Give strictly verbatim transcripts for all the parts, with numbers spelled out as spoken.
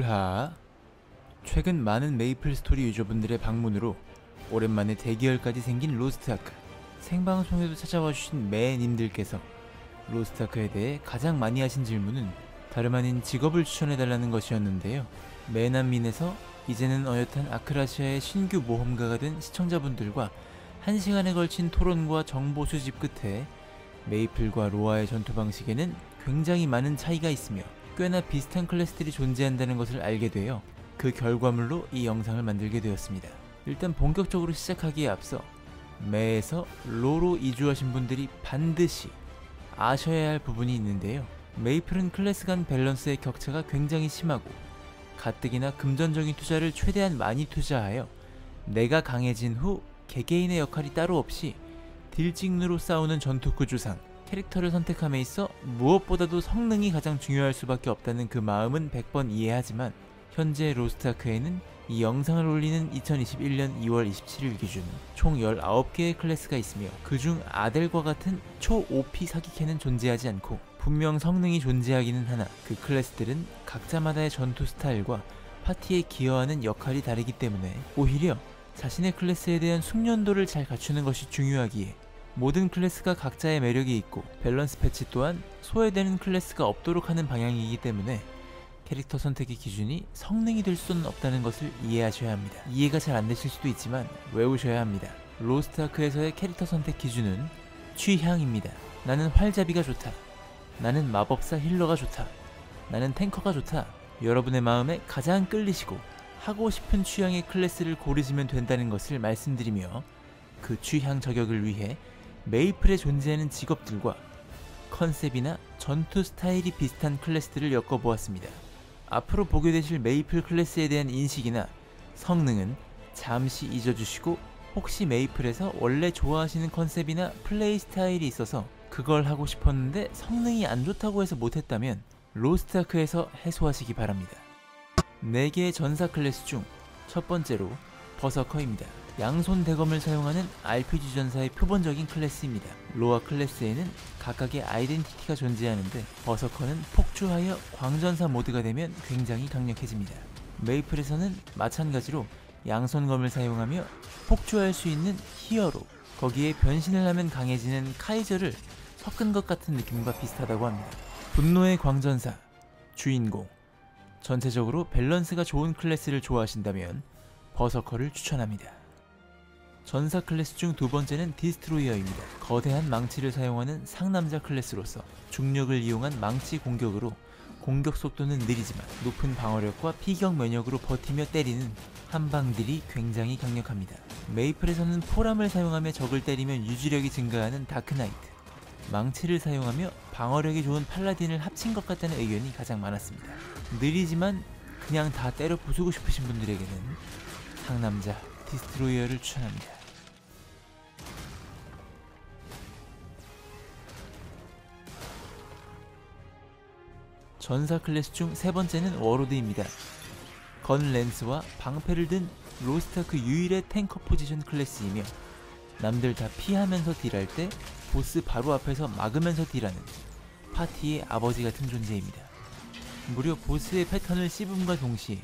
졸하. 최근 많은 메이플스토리 유저분들의 방문으로 오랜만에 대기열까지 생긴 로스트아크 생방송에도 찾아와주신 매님들께서 로스트아크에 대해 가장 많이 하신 질문은 다름 아닌 직업을 추천해달라는 것이었는데요. 매난민에서 이제는 어엿한 아크라시아의 신규 모험가가 된 시청자분들과 한 시간에 걸친 토론과 정보 수집 끝에 메이플과 로아의 전투 방식에는 굉장히 많은 차이가 있으며 꽤나 비슷한 클래스들이 존재한다는 것을 알게 되어 그 결과물로 이 영상을 만들게 되었습니다. 일단 본격적으로 시작하기에 앞서 메에서 로로 이주하신 분들이 반드시 아셔야 할 부분이 있는데요. 메이플은 클래스 간 밸런스의 격차가 굉장히 심하고 가뜩이나 금전적인 투자를 최대한 많이 투자하여 내가 강해진 후 개개인의 역할이 따로 없이 딜찍누로 싸우는 전투 구조상 캐릭터를 선택함에 있어 무엇보다도 성능이 가장 중요할 수밖에 없다는 그 마음은 백 번 이해하지만 현재 로스트아크에는 이 영상을 올리는 이천이십일년 이월 이십칠일 기준 총 열아홉 개의 클래스가 있으며 그중 아델과 같은 초 오피 사기캐는 존재하지 않고 분명 성능이 존재하기는 하나 그 클래스들은 각자마다의 전투 스타일과 파티에 기여하는 역할이 다르기 때문에 오히려 자신의 클래스에 대한 숙련도를 잘 갖추는 것이 중요하기에 모든 클래스가 각자의 매력이 있고 밸런스 패치 또한 소외되는 클래스가 없도록 하는 방향이기 때문에 캐릭터 선택의 기준이 성능이 될 수는 없다는 것을 이해하셔야 합니다. 이해가 잘 안 되실 수도 있지만 외우셔야 합니다. 로스트아크에서의 캐릭터 선택 기준은 취향입니다. 나는 활잡이가 좋다. 나는 마법사 힐러가 좋다. 나는 탱커가 좋다. 여러분의 마음에 가장 끌리시고 하고 싶은 취향의 클래스를 고르시면 된다는 것을 말씀드리며 그 취향 저격을 위해 메이플에 존재하는 직업들과 컨셉이나 전투 스타일이 비슷한 클래스들을 엮어보았습니다. 앞으로 보게 되실 메이플 클래스에 대한 인식이나 성능은 잠시 잊어주시고 혹시 메이플에서 원래 좋아하시는 컨셉이나 플레이 스타일이 있어서 그걸 하고 싶었는데 성능이 안 좋다고 해서 못했다면 로스트아크에서 해소하시기 바랍니다. 네 개의 전사 클래스 중 첫 번째로 버서커입니다. 양손 대검을 사용하는 알피지 전사의 표본적인 클래스입니다. 로아 클래스에는 각각의 아이덴티티가 존재하는데 버서커는 폭주하여 광전사 모드가 되면 굉장히 강력해집니다. 메이플에서는 마찬가지로 양손검을 사용하며 폭주할 수 있는 히어로, 거기에 변신을 하면 강해지는 카이저를 섞은 것 같은 느낌과 비슷하다고 합니다. 분노의 광전사, 주인공. 전체적으로 밸런스가 좋은 클래스를 좋아하신다면 버서커를 추천합니다. 전사 클래스 중 두 번째는 디스트로이어입니다. 거대한 망치를 사용하는 상남자 클래스로서 중력을 이용한 망치 공격으로 공격 속도는 느리지만 높은 방어력과 피격 면역으로 버티며 때리는 한방들이 굉장히 강력합니다. 메이플에서는 포람을 사용하며 적을 때리면 유지력이 증가하는 다크나이트, 망치를 사용하며 방어력이 좋은 팔라딘을 합친 것 같다는 의견이 가장 많았습니다. 느리지만 그냥 다 때려 부수고 싶으신 분들에게는 상남자 디스트로이어를 추천합니다. 전사 클래스 중 세 번째는 워로드입니다. 건 랜스와 방패를 든 로스트아크 유일의 탱커 포지션 클래스이며 남들 다 피하면서 딜할 때 보스 바로 앞에서 막으면서 딜하는 파티의 아버지 같은 존재입니다. 무려 보스의 패턴을 씹음과 동시에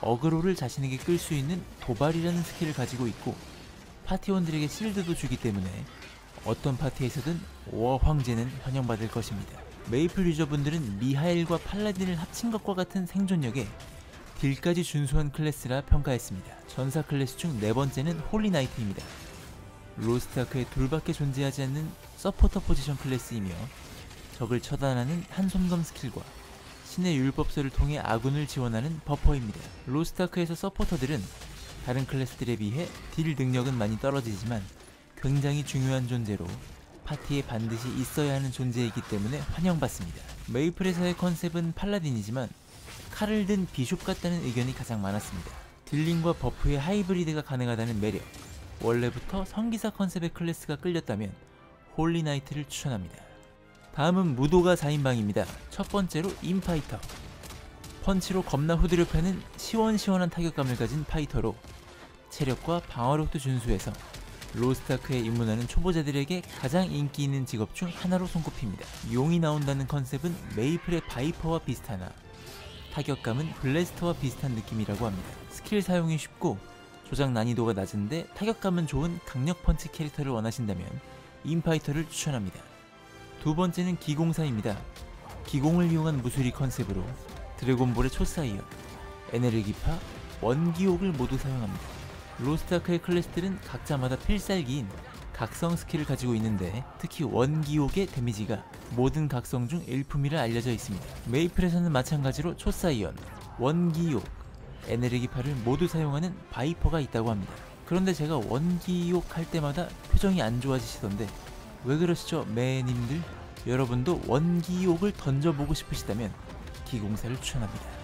어그로를 자신에게 끌 수 있는 도발이라는 스킬을 가지고 있고 파티원들에게 실드도 주기 때문에 어떤 파티에서든 워황제는 환영받을 것입니다. 메이플 유저분들은 미하일과 팔라딘을 합친 것과 같은 생존력에 딜까지 준수한 클래스라 평가했습니다. 전사 클래스 중 네 번째는 홀리나이트입니다. 로스트아크에 둘밖에 존재하지 않는 서포터 포지션 클래스이며 적을 처단하는 한손검 스킬과 신의 율법서를 통해 아군을 지원하는 버퍼입니다. 로스트아크에서 서포터들은 다른 클래스들에 비해 딜 능력은 많이 떨어지지만 굉장히 중요한 존재로 파티에 반드시 있어야 하는 존재이기 때문에 환영받습니다. 메이플에서의 컨셉은 팔라딘이지만 칼을 든 비숍 같다는 의견이 가장 많았습니다. 딜링과 버프의 하이브리드가 가능하다는 매력, 원래부터 성기사 컨셉의 클래스가 끌렸다면 홀리나이트를 추천합니다. 다음은 무도가 사인방입니다. 첫 번째로 인파이터. 펀치로 겁나 후드려 패는 시원시원한 타격감을 가진 파이터로 체력과 방어력도 준수해서 로스트아크에 입문하는 초보자들에게 가장 인기 있는 직업 중 하나로 손꼽힙니다. 용이 나온다는 컨셉은 메이플의 바이퍼와 비슷하나 타격감은 블래스터와 비슷한 느낌이라고 합니다. 스킬 사용이 쉽고 조작 난이도가 낮은데 타격감은 좋은 강력 펀치 캐릭터를 원하신다면 인파이터를 추천합니다. 두 번째는 기공사입니다. 기공을 이용한 무술이 컨셉으로 드래곤볼의 초사이어, 에네르기파, 원기옥을 모두 사용합니다. 로스트아크의 클래스들은 각자마다 필살기인 각성 스킬을 가지고 있는데 특히 원기옥의 데미지가 모든 각성 중 일품이라 알려져 있습니다. 메이플에서는 마찬가지로 초사이언, 원기옥, 에네르기파를 모두 사용하는 바이퍼가 있다고 합니다. 그런데 제가 원기옥 할 때마다 표정이 안 좋아지시던데 왜 그러시죠 매님들? 여러분도 원기옥을 던져보고 싶으시다면 기공사를 추천합니다.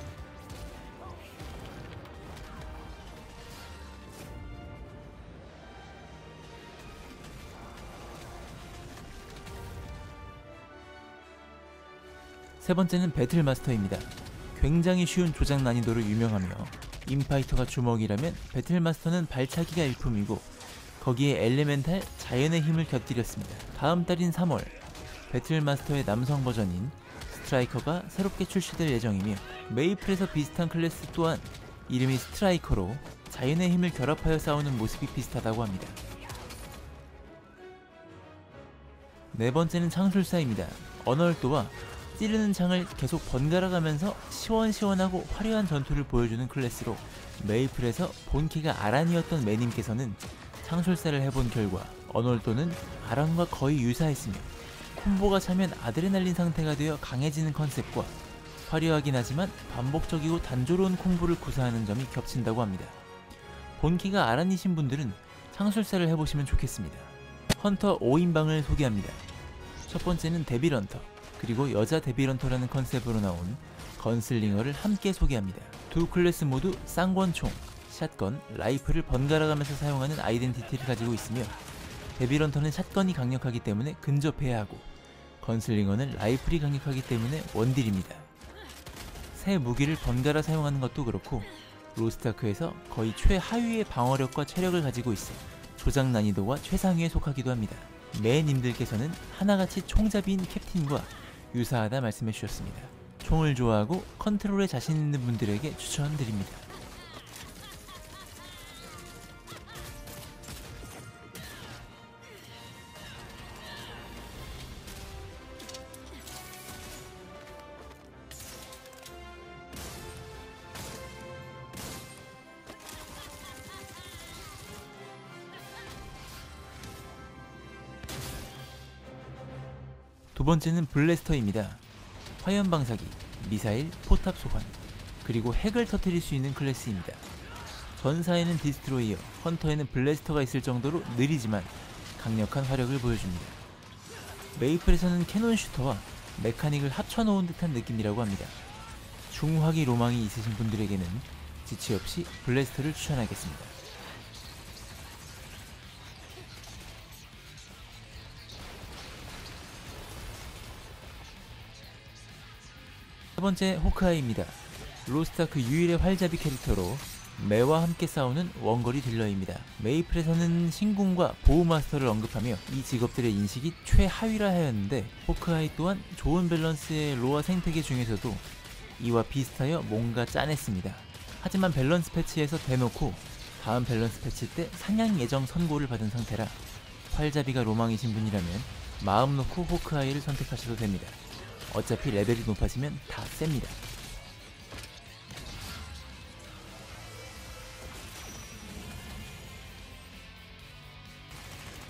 세 번째는 배틀마스터입니다. 굉장히 쉬운 조작 난이도로 유명하며 인파이터가 주먹이라면 배틀마스터는 발차기가 일품이고 거기에 엘레멘탈, 자연의 힘을 곁들였습니다. 다음 달인 삼월, 배틀마스터의 남성 버전인 스트라이커가 새롭게 출시될 예정이며 메이플에서 비슷한 클래스 또한 이름이 스트라이커로 자연의 힘을 결합하여 싸우는 모습이 비슷하다고 합니다. 네 번째는 창술사입니다. 언얼도와 찌르는 창을 계속 번갈아가면서 시원시원하고 화려한 전투를 보여주는 클래스로 메이플에서 본캐가 아란이었던 매님께서는 창술사를 해본 결과 언월도는 아란과 거의 유사했으며 콤보가 차면 아드레날린 상태가 되어 강해지는 컨셉과 화려하긴 하지만 반복적이고 단조로운 콤보를 구사하는 점이 겹친다고 합니다. 본캐가 아란이신 분들은 창술사를 해보시면 좋겠습니다. 헌터 오인방을 소개합니다. 첫 번째는 데빌헌터, 그리고 여자 데빌헌터라는 컨셉으로 나온 건슬링어를 함께 소개합니다. 두 클래스 모두 쌍권총, 샷건, 라이플을 번갈아가면서 사용하는 아이덴티티를 가지고 있으며 데빌헌터는 샷건이 강력하기 때문에 근접해야 하고 건슬링어는 라이플이 강력하기 때문에 원딜입니다. 세 무기를 번갈아 사용하는 것도 그렇고 로스트아크에서 거의 최하위의 방어력과 체력을 가지고 있어 조작 난이도와 최상위에 속하기도 합니다. 매님들께서는 하나같이 총잡이인 캡틴과 유사하다 말씀해 주셨습니다. 총을 좋아하고 컨트롤에 자신 있는 분들에게 추천드립니다. 두 번째는 블래스터입니다. 화염방사기, 미사일, 포탑 소환, 그리고 핵을 터뜨릴 수 있는 클래스입니다. 전사에는 디스트로이어, 헌터에는 블래스터가 있을 정도로 느리지만 강력한 화력을 보여줍니다. 메이플에서는 캐논슈터와 메카닉을 합쳐놓은 듯한 느낌이라고 합니다. 중화기 로망이 있으신 분들에게는 지체 없이 블래스터를 추천하겠습니다. 세 번째 호크아이입니다. 로스트아크 유일의 활잡이 캐릭터로 매와 함께 싸우는 원거리 딜러입니다. 메이플에서는 신궁과 보호마스터를 언급하며 이 직업들의 인식이 최하위라 하였는데 호크아이 또한 좋은 밸런스의 로아 생태계 중에서도 이와 비슷하여 뭔가 짠했습니다. 하지만 밸런스 패치에서 대놓고 다음 밸런스 패치 때 상향 예정 선고를 받은 상태라 활잡이가 로망이신 분이라면 마음 놓고 호크아이를 선택하셔도 됩니다. 어차피 레벨이 높아지면 다 셉니다.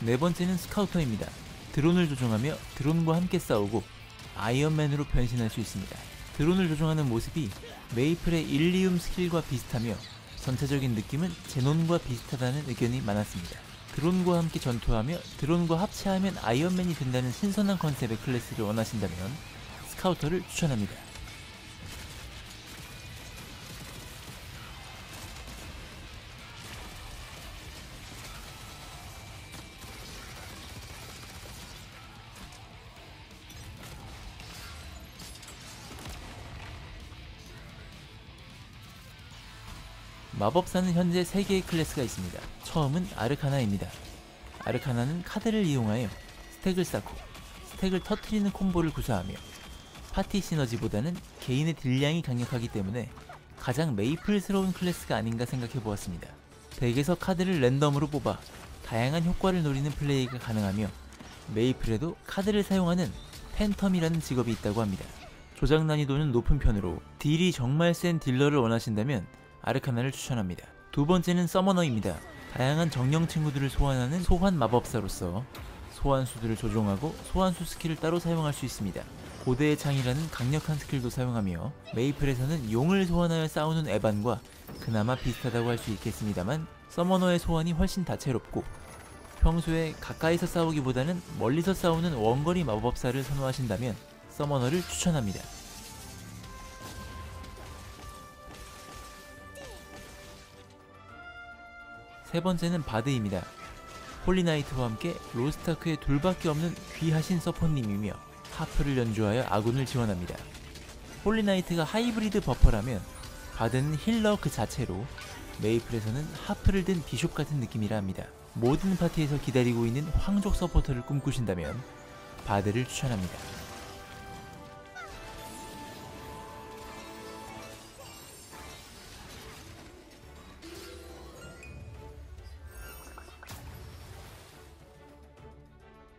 네 번째는 스카우터입니다. 드론을 조종하며 드론과 함께 싸우고 아이언맨으로 변신할 수 있습니다. 드론을 조종하는 모습이 메이플의 일리움 스킬과 비슷하며 전체적인 느낌은 제논과 비슷하다는 의견이 많았습니다. 드론과 함께 전투하며 드론과 합체하면 아이언맨이 된다는 신선한 컨셉의 클래스를 원하신다면 스카우터를 추천합니다. 마법사는 현재 세 개의 클래스가 있습니다. 처음은 아르카나입니다. 아르카나는 카드를 이용하여 스택을 쌓고 스택을 터트리는 콤보를 구사하며 파티 시너지보다는 개인의 딜량이 강력하기 때문에 가장 메이플스러운 클래스가 아닌가 생각해보았습니다. 덱에서 카드를 랜덤으로 뽑아 다양한 효과를 노리는 플레이가 가능하며 메이플에도 카드를 사용하는 팬텀이라는 직업이 있다고 합니다. 조작 난이도는 높은 편으로 딜이 정말 센 딜러를 원하신다면 아르카나를 추천합니다. 두 번째는 서머너입니다. 다양한 정령 친구들을 소환하는 소환 마법사로서 소환수들을 조종하고 소환수 스킬을 따로 사용할 수 있습니다. 고대의 창이라는 강력한 스킬도 사용하며 메이플에서는 용을 소환하여 싸우는 에반과 그나마 비슷하다고 할 수 있겠습니다만 서머너의 소환이 훨씬 다채롭고 평소에 가까이서 싸우기보다는 멀리서 싸우는 원거리 마법사를 선호하신다면 서머너를 추천합니다. 세 번째는 바드입니다. 홀리나이트와 함께 로스트아크의 둘밖에 없는 귀하신 서포님이며 하프를 연주하여 아군을 지원합니다. 홀리나이트가 하이브리드 버퍼라면 바드는 힐러 그 자체로 메이플에서는 하프를 든 비숍 같은 느낌이라 합니다. 모든 파티에서 기다리고 있는 황족 서포터를 꿈꾸신다면 바드를 추천합니다.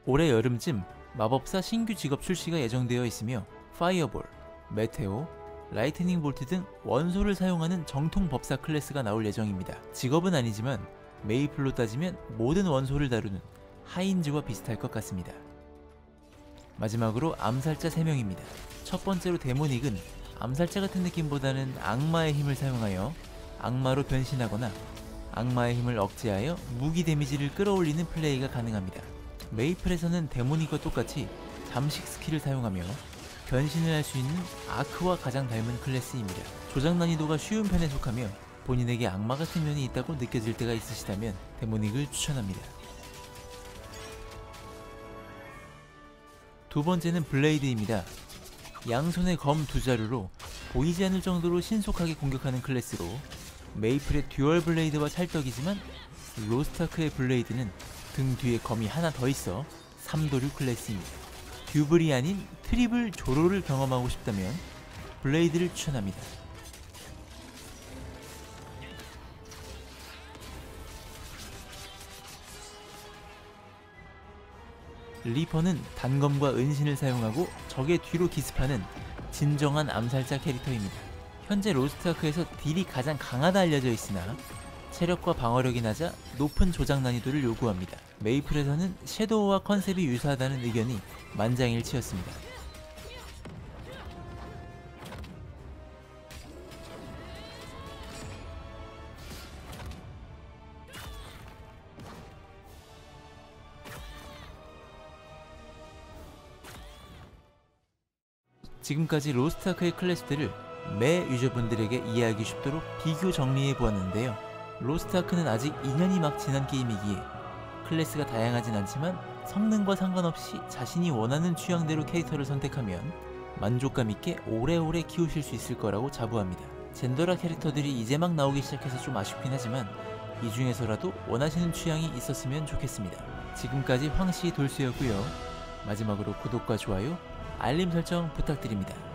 올해 여름쯤 마법사 신규 직업 출시가 예정되어 있으며 파이어볼, 메테오, 라이트닝 볼트 등 원소를 사용하는 정통 법사 클래스가 나올 예정입니다. 직업은 아니지만 메이플로 따지면 모든 원소를 다루는 하인즈와 비슷할 것 같습니다. 마지막으로 암살자 세 명입니다. 첫 번째로 데모닉은 암살자 같은 느낌보다는 악마의 힘을 사용하여 악마로 변신하거나 악마의 힘을 억제하여 무기 데미지를 끌어올리는 플레이가 가능합니다. 메이플에서는 데모닉과 똑같이 잠식 스킬을 사용하며 변신을 할 수 있는 아크와 가장 닮은 클래스입니다. 조작 난이도가 쉬운 편에 속하며 본인에게 악마 같은 면이 있다고 느껴질 때가 있으시다면 데모닉을 추천합니다. 두 번째는 블레이드입니다. 양손에 검 두 자루로 보이지 않을 정도로 신속하게 공격하는 클래스로 메이플의 듀얼 블레이드와 찰떡이지만 로스트아크의 블레이드는 등 뒤에 검이 하나 더 있어 삼도류 클래스입니다. 듀블이 아닌 트리블 조로를 경험하고 싶다면 블레이드를 추천합니다. 리퍼는 단검과 은신을 사용하고 적의 뒤로 기습하는 진정한 암살자 캐릭터입니다. 현재 로스트아크에서 딜이 가장 강하다 알려져 있으나 체력과 방어력이 낮아 높은 조작 난이도를 요구합니다. 메이플에서는 섀도우와 컨셉이 유사하다는 의견이 만장일치였습니다. 지금까지 로스트아크의 클래스들을 매 유저분들에게 이해하기 쉽도록 비교 정리해보았는데요. 로스트아크는 아직 이 년이 막 지난 게임이기에 클래스가 다양하진 않지만 성능과 상관없이 자신이 원하는 취향대로 캐릭터를 선택하면 만족감 있게 오래오래 키우실 수 있을 거라고 자부합니다. 젠더라 캐릭터들이 이제 막 나오기 시작해서 좀 아쉽긴 하지만 이 중에서라도 원하시는 취향이 있었으면 좋겠습니다. 지금까지 황씨 돌쇠였고요. 마지막으로 구독과 좋아요, 알림 설정 부탁드립니다.